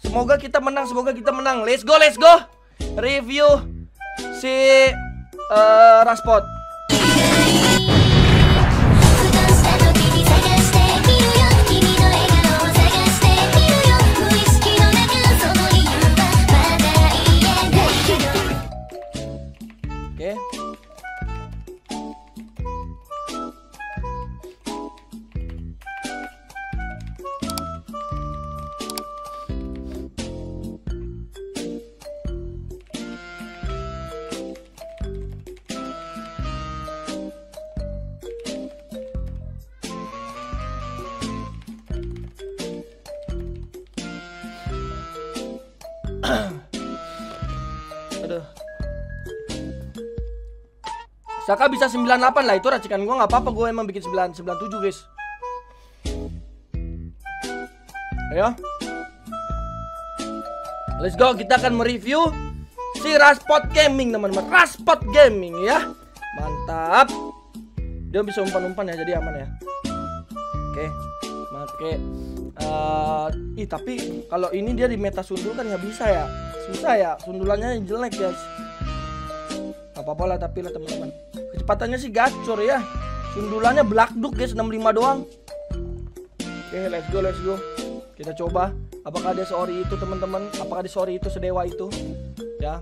Semoga kita menang, semoga kita menang. Let's go, let's go. Review si Rashford. Aduh. Saka bisa 98 lah, itu racikan gua, nggak apa-apa, gua emang bikin 97 guys. Ayo. Let's go, kita akan mereview si Rashford Gaming teman-teman. Rashford Gaming ya. Mantap. Dia bisa umpan-umpan ya, jadi aman ya. Oke. Oke. Tapi kalau ini dia di meta sundul kan nggak bisa ya, susah ya, sundulannya jelek guys. Gak apa-apa lah, tapi lah teman-teman, kecepatannya sih gacor ya, sundulannya blakduk guys, 65 doang. Oke, let's go, let's go. Kita coba, apakah dia seori itu teman-teman, apakah dia seori itu, sedewa itu ya.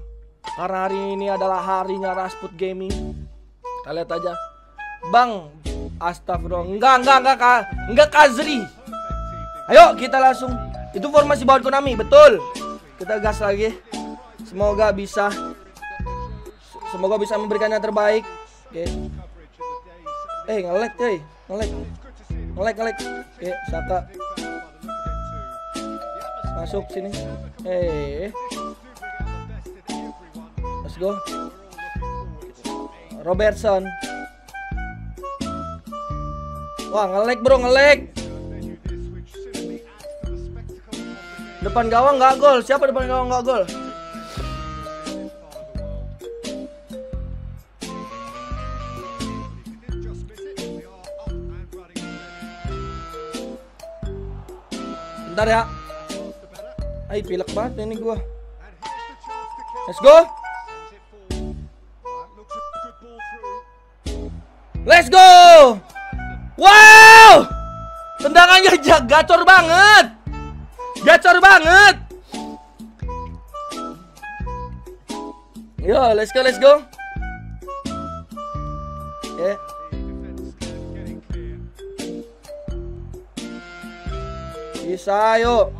Karena hari ini adalah harinya Rashford Gaming. Kita lihat aja. Bang, astagfirullah. Enggak Kazri. Ayo kita langsung. Itu formasi bawaan Konami, betul. Kita gas lagi. Semoga bisa. Semoga bisa memberikan yang terbaik. Oke. Nge-lag, cuy. Nge-lag. Oke, Saka. Masuk sini. Let's go. Robertson. Wah, nge-lag bro, nge-lag. Depan gawang nggak gol. Siapa depan gawang nggak gol? Bentar ya. Ay, pilek banget ini gua. Let's go. Let's go. Wow! Tendangannya gacor banget. Gacor banget. Yo, let's go, let's go. Yeah. Bisa, yuk.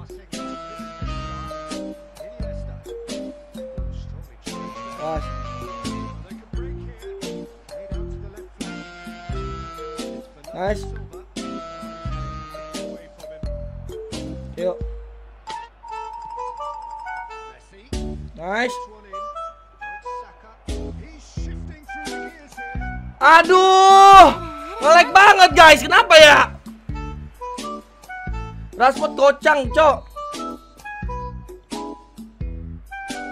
Pas. Nice. Yuk. Nice. Aduh, nge-lag banget guys, kenapa ya? Rashford gocang, cok.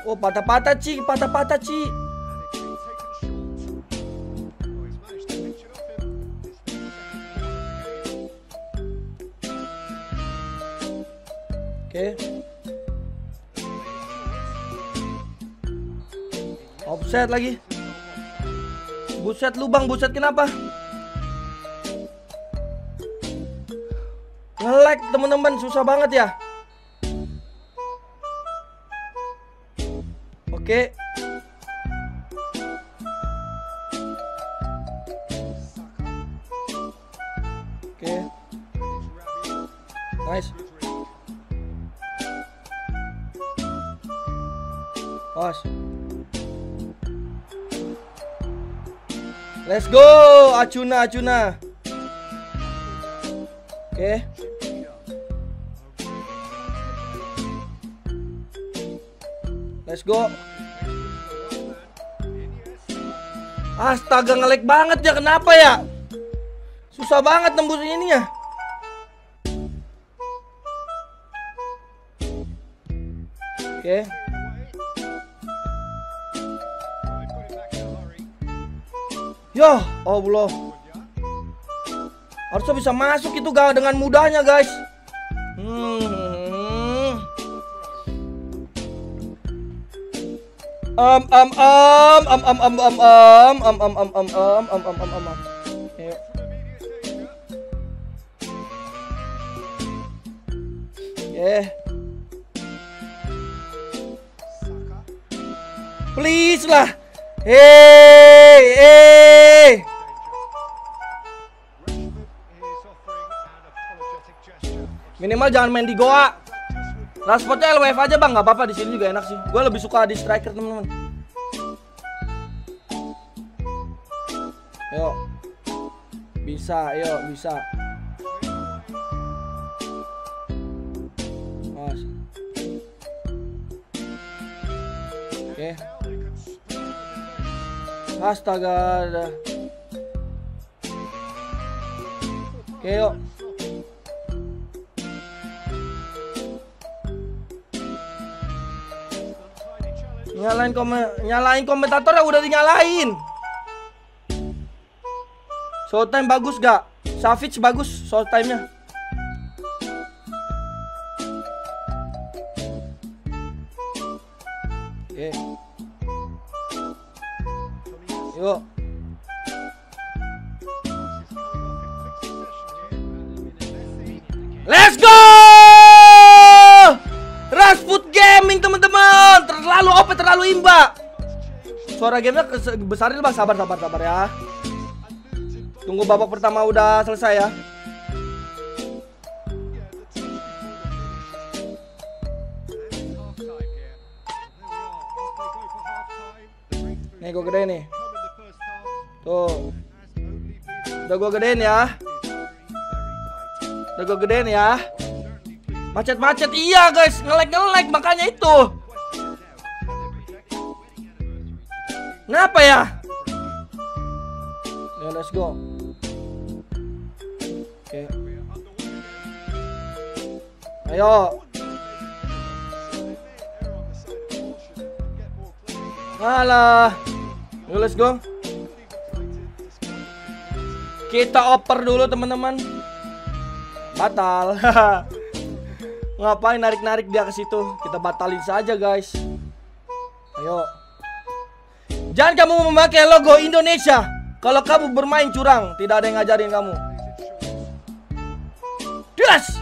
Oh, patah-patah ci. Oke. Offset lagi. Buset lubang, buset kenapa? Nge-lag teman-teman, susah banget ya. Oke. Oke. Nice. Pas. Let's go, Acuña. Oke. Let's go. Astaga, nge-lag banget ya, kenapa ya? Susah banget nembus ini ya. Oke. Yah, Allah. Harusnya bisa masuk itu dengan mudahnya, guys. Ayo. Please lah. Minimal jangan main di goa. Rashfordnya LWF aja bang, nggak apa-apa, di sini juga enak sih. Gue lebih suka di striker teman-teman. Yo, bisa, yo bisa. Mas. Oke. Astaga. Oke, yo. Nyalain komentator ya, udah dinyalain. Showtime bagus gak? Savage bagus showtime-nya. Oke. Yuk. Let's go! Terlalu open, terlalu imba. Suara gamenya besarin bang, sabar ya. Tunggu babak pertama udah selesai ya. Nih gue gedein nih. Tuh. Udah gue gedein ya. Macet-macet iya guys, ngelag makanya itu. Kenapa ya? Ya let's go. Oke. Ayo. Alah. Yo let's go. Kita oper dulu teman-teman. Batal. Ngapain narik-narik dia ke situ? Kita batalin saja, guys. Ayo. Jangan kamu memakai logo Indonesia kalau kamu bermain curang, tidak ada yang ngajarin kamu. Yes.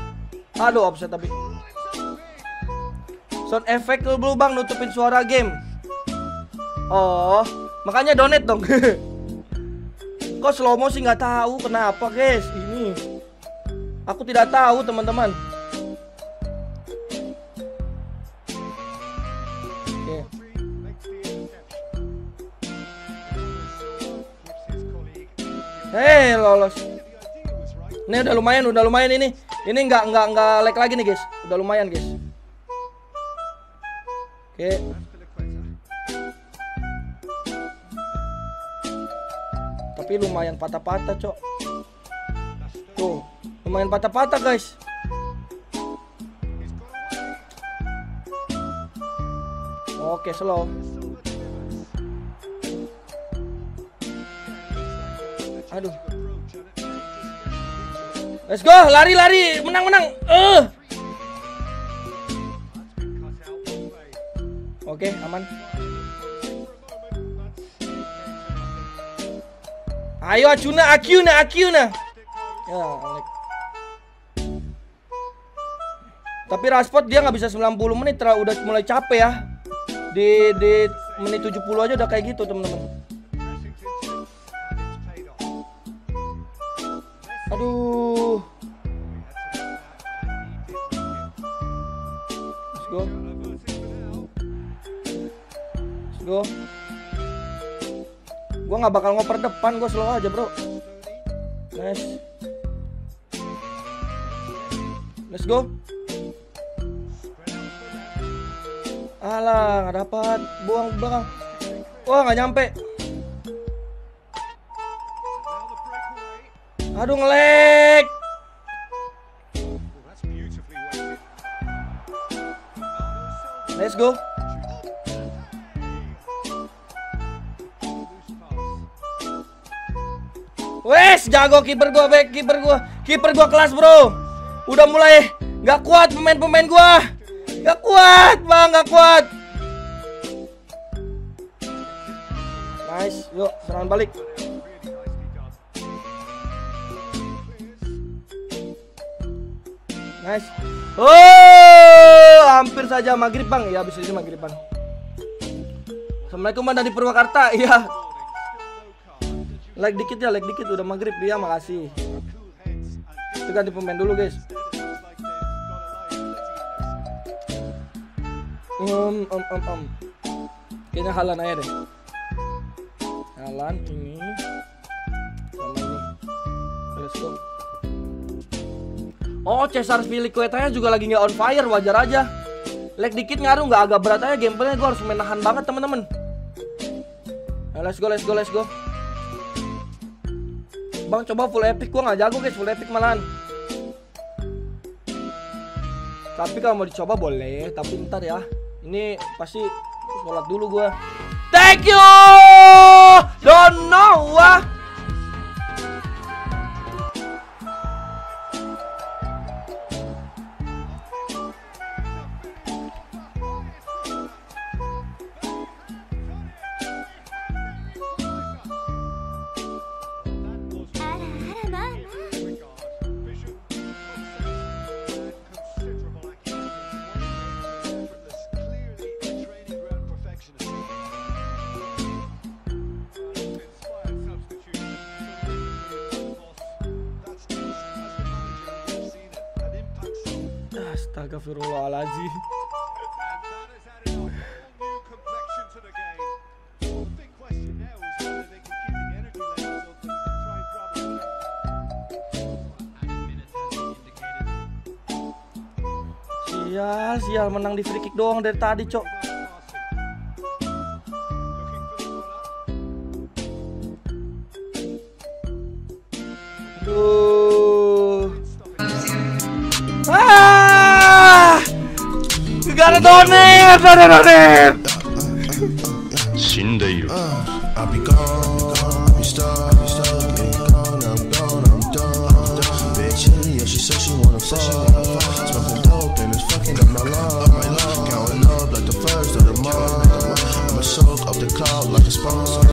Aduh, offset tapi. Sound effect dulu bang, nutupin suara game. Oh, makanya donate dong. Kok slow mo sih, nggak tahu kenapa, guys. Ini aku tidak tahu, teman-teman. Hei, lolos. Ini udah lumayan ini. Ini nggak lag lagi nih guys. Udah lumayan guys. Oke. Tapi lumayan patah-patah cok. Tuh, lumayan patah-patah guys. Oke, slow. Aduh. Let's go, lari-lari, menang-menang. Oke, aman. Ayo Acuña. Ya, Alek. Tapi Rashford dia nggak bisa 90 menit, udah mulai capek ya. Di menit 70 aja udah kayak gitu, teman-teman. Aduh. Let's go. Gua nggak bakal ngoper depan, gua slow aja, bro. Nice. Let's go. Alah, nggak dapat. Buang belakang. Wah, nggak nyampe. Aduh ngelag. Let's go. Wes, jago kiper gua kelas bro. Udah mulai nggak kuat pemain gua. Nggak kuat bang, nggak kuat. Nice, yuk serangan balik. Nice. Oh, hampir saja maghrib bang. Ya, habis ini maghrib bang. Assalamualaikum bang dari Purwakarta. Iya. Like dikit ya, like dikit. Udah maghrib ya, makasih. Kita ganti pemain dulu guys. Kayaknya halan aja deh. Halan ini sama ini. Let's go. Oh, Cesar Filiquetanya juga lagi nggak on fire, wajar aja. Lag dikit ngaruh nggak, agak berat aja gameplaynya, gue harus menahan banget temen-temen. Nah, let's go, let's go, let's go. Bang coba full epic, gue nggak jago guys, full epic malahan. Tapi kalau mau dicoba boleh, tapi ntar ya. Ini pasti sholat dulu gue. Thank you. Don't know wah. Astagfirullahaladzim. Sial, sial, menang di free kick doang dari tadi, cok. Donate.